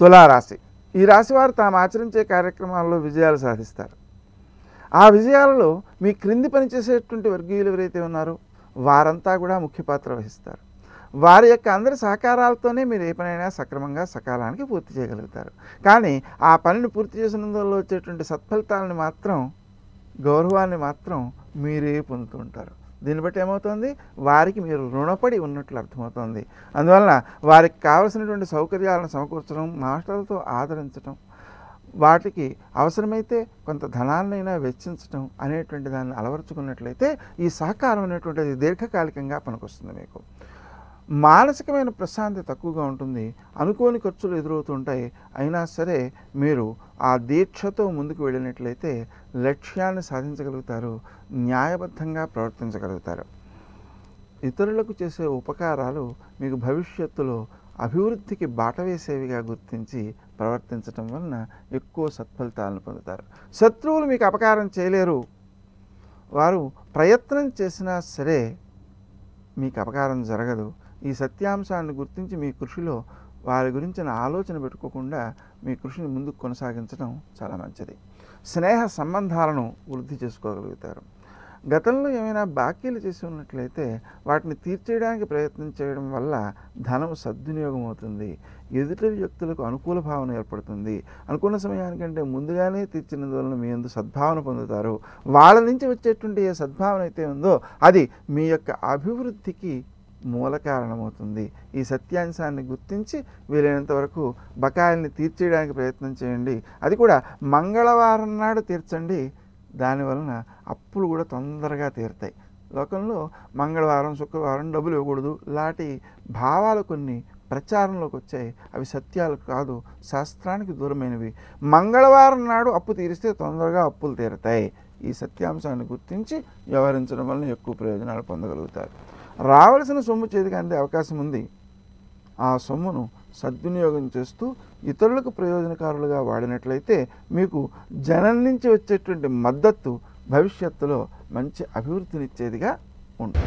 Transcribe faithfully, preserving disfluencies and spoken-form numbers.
తులారాశి ఈ రాశి వారు తాము ఆచరించే కార్యక్రమాల్లో విజయాలు సాధిస్తారు. ఆ విజయాలలో మీ క్రింది పనిచేసేటువంటి వర్గీయులు ఎవరైతే ఉన్నారో వారంతా కూడా ముఖ్య పాత్ర వహిస్తారు. వారి యొక్క అందరి సహకారాలతోనే మీరు ఏ పనైనా సక్రమంగా సకాలానికి పూర్తి చేయగలుగుతారు. కానీ ఆ పనిని పూర్తి చేసినందులో వచ్చేటువంటి సత్ఫలితాలని మాత్రం, గౌరవాన్ని మాత్రం మీరే పొందుతూ ఉంటారు. దీన్ని బట్టి ఏమవుతుంది, వారికి మీరు రుణపడి ఉన్నట్లు అర్థమవుతుంది. అందువలన వారికి కావలసినటువంటి సౌకర్యాలను సమకూర్చడం, మాస్టర్లతో ఆదరించడం, వాటికి అవసరమైతే కొంత ధనాన్నైనా వెచ్చించడం అనేటువంటి దాన్ని అలవర్చుకున్నట్లయితే ఈ సహకారం అనేటువంటిది దీర్ఘకాలికంగా పనికొస్తుంది. మీకు మానసికమైన ప్రశాంతి తక్కువగా ఉంటుంది, అనుకోని ఖర్చులు ఎదురవుతుంటాయి. అయినా సరే మీరు ఆ దీక్షతో ముందుకు వెళ్ళినట్లయితే లక్ష్యాన్ని సాధించగలుగుతారు, న్యాయబద్ధంగా ప్రవర్తించగలుగుతారు. ఇతరులకు చేసే ఉపకారాలు మీకు భవిష్యత్తులో అభివృద్ధికి బాట వేసేవిగా గుర్తించి ప్రవర్తించడం వలన ఎక్కువ సత్ఫలితాలను పొందుతారు. శత్రువులు మీకు అపకారం చేయలేరు, వారు ప్రయత్నం చేసినా సరే మీకు అపకారం జరగదు. ఈ సత్యాంశాన్ని గుర్తించి మీ కృషిలో వారి గురించిన ఆలోచన పెట్టుకోకుండా మీ కృషిని ముందుకు కొనసాగించడం చాలా మంచిది. స్నేహ సంబంధాలను వృద్ధి చేసుకోగలుగుతారు. గతంలో ఏమైనా బాకీలు చేసి ఉన్నట్లయితే వాటిని తీర్చేయడానికి ప్రయత్నం చేయడం వల్ల ధనం సద్వినియోగం అవుతుంది. ఎదుటి వ్యక్తులకు అనుకూల భావన ఏర్పడుతుంది. అనుకున్న సమయానికంటే ముందుగానే తీర్చినందువలన మీ యందు సద్భావన పొందుతారు. వాళ్ళ నుంచి వచ్చేటువంటి ఏ సద్భావన అయితే ఉందో అది మీ యొక్క అభివృద్ధికి మూల కారణమవుతుంది. ఈ సత్యాంశాన్ని గుర్తించి వీలైనంత వరకు బకాయిల్ని తీర్చేయడానికి ప్రయత్నం చేయండి. అది కూడా మంగళవారం నాడు తీర్చండి. దానివలన అప్పులు కూడా తొందరగా తీరుతాయి. లోకంలో మంగళవారం శుక్రవారం డబ్బులు ఇవ్వకూడదు లాంటి భావాలు కొన్ని ప్రచారంలోకి వచ్చాయి. అవి సత్యాలు కాదు, శాస్త్రానికి దూరమైనవి. మంగళవారం నాడు అప్పు తీరిస్తే తొందరగా అప్పులు తీరుతాయి. ఈ సత్యాంశాన్ని గుర్తించి వ్యవహరించడం వలన ఎక్కువ ప్రయోజనాలు పొందగలుగుతారు. రావాల్సిన సొమ్ము చేతికి అందే అవకాశం ఉంది. ఆ సొమ్మును సద్వినియోగం చేస్తూ ఇతరులకు ప్రయోజనకారులుగా వాడినట్లయితే మీకు జనం నుంచి వచ్చేటువంటి మద్దతు భవిష్యత్తులో మంచి అభివృద్ధినిచ్చేదిగా ఉంటుంది.